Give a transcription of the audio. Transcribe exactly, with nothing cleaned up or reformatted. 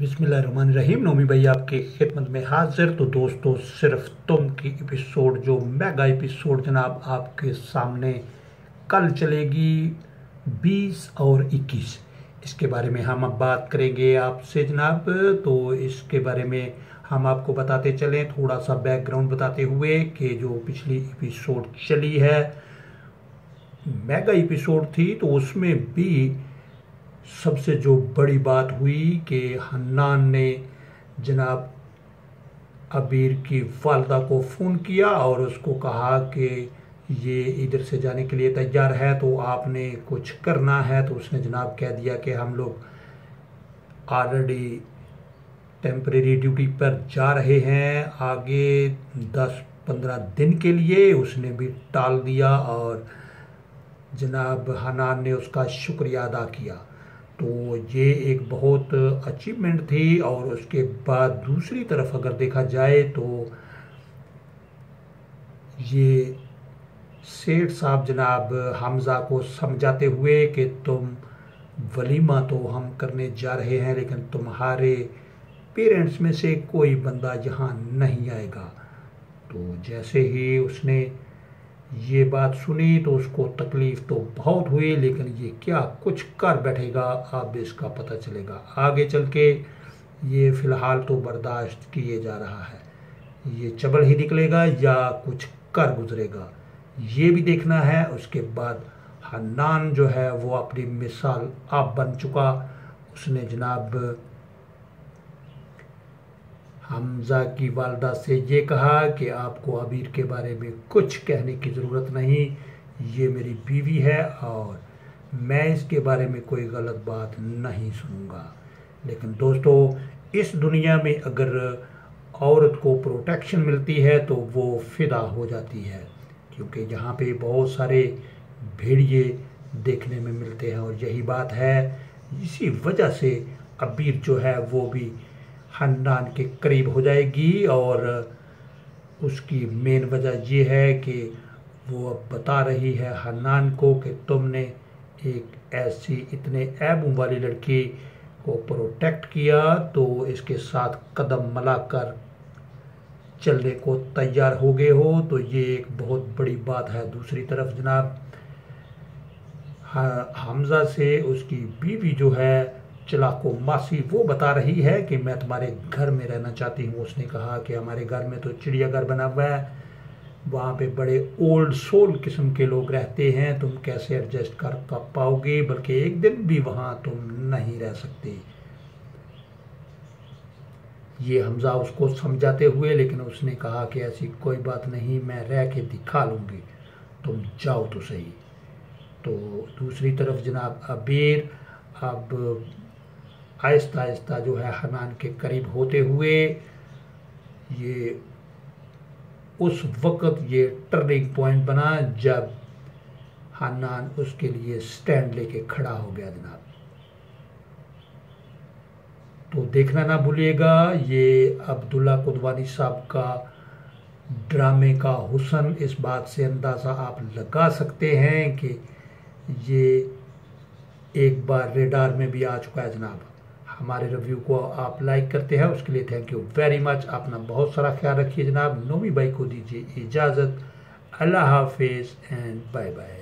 बिस्मिल्लाहिर्रहमानिर्रहीम। नौमी भाई आपके खिदमत में हाजिर। तो दोस्तों सिर्फ तुम की एपिसोड जो मेगा एपिसोड जनाब आपके सामने कल चलेगी बीस और इक्कीस, इसके बारे में हम अब बात करेंगे आपसे जनाब। तो इसके बारे में हम आपको बताते चलें, थोड़ा सा बैकग्राउंड बताते हुए कि जो पिछली एपिसोड चली है मेगा एपिसोड थी, तो उसमें भी सबसे जो बड़ी बात हुई कि हन्नान ने जनाब अबीर की वालदा को फ़ोन किया और उसको कहा कि ये इधर से जाने के लिए तैयार है, तो आपने कुछ करना है। तो उसने जनाब कह दिया कि हम लोग ऑलरेडी टेम्परेरी ड्यूटी पर जा रहे हैं आगे दस पंद्रह दिन के लिए। उसने भी टाल दिया और जनाब हन्नान ने उसका शुक्रिया अदा किया। तो ये एक बहुत अचीवमेंट थी। और उसके बाद दूसरी तरफ अगर देखा जाए तो ये सेठ साहब जनाब हमज़ा को समझाते हुए कि तुम वलीमा तो हम करने जा रहे हैं, लेकिन तुम्हारे पेरेंट्स में से कोई बंदा यहाँ नहीं आएगा। तो जैसे ही उसने ये बात सुनी तो उसको तकलीफ़ तो बहुत हुई, लेकिन ये क्या कुछ कर बैठेगा अब इसका पता चलेगा। आगे चल के ये फ़िलहाल तो बर्दाश्त किए जा रहा है, ये चबल ही निकलेगा या कुछ कर गुजरेगा, ये भी देखना है। उसके बाद हन्नान जो है वो अपनी मिसाल आप बन चुका। उसने जनाब हमज़ा की वालदा से ये कहा कि आपको अबीर के बारे में कुछ कहने की ज़रूरत नहीं, ये मेरी बीवी है और मैं इसके बारे में कोई गलत बात नहीं सुनूंगा। लेकिन दोस्तों इस दुनिया में अगर औरत को प्रोटेक्शन मिलती है तो वो फिदा हो जाती है, क्योंकि यहाँ पे बहुत सारे भेड़िए देखने में मिलते हैं। और यही बात है, इसी वजह से अबीर जो है वो भी हन्नान के करीब हो जाएगी। और उसकी मेन वजह यह है कि वो अब बता रही है हन्नान को कि तुमने एक ऐसी इतने ऐबों वाली लड़की को प्रोटेक्ट किया, तो इसके साथ कदम मिलाकर चलने को तैयार हो गए हो। तो ये एक बहुत बड़ी बात है। दूसरी तरफ जनाब हमज़ा से उसकी बीवी जो है चलाको मासी वो बता रही है कि मैं तुम्हारे घर में रहना चाहती हूँ। उसने कहा कि हमारे घर में तो चिड़ियाघर बना हुआ है, वहाँ पे बड़े ओल्ड सोल किस्म के लोग रहते हैं, तुम कैसे एडजस्ट कर पाओगे, बल्कि एक दिन भी वहाँ तुम नहीं रह सकते। ये हमज़ा उसको समझाते हुए, लेकिन उसने कहा कि ऐसी कोई बात नहीं, मैं रह के दिखा लूँगी, तुम जाओ तो सही। तो दूसरी तरफ जनाब अबीर अब आहिस्ता आहिस्ता जो है हन्नान के करीब होते हुए ये उस वक़्त ये टर्निंग पॉइंट बना जब हन्नान उसके लिए स्टैंड लेके खड़ा हो गया जनाब। तो देखना ना भूलिएगा, ये अब्दुल्ला कुदवानी साहब का ड्रामे का हुसन इस बात से अंदाज़ा आप लगा सकते हैं कि ये एक बार रेडार में भी आ चुका है जनाब। हमारे रिव्यू को आप लाइक करते हैं, उसके लिए थैंक यू वेरी मच। अपना बहुत सारा ख्याल रखिए जनाब। नौमी भाई को दीजिए इजाज़त। अल्लाह हाफिज़ एंड बाय बाय।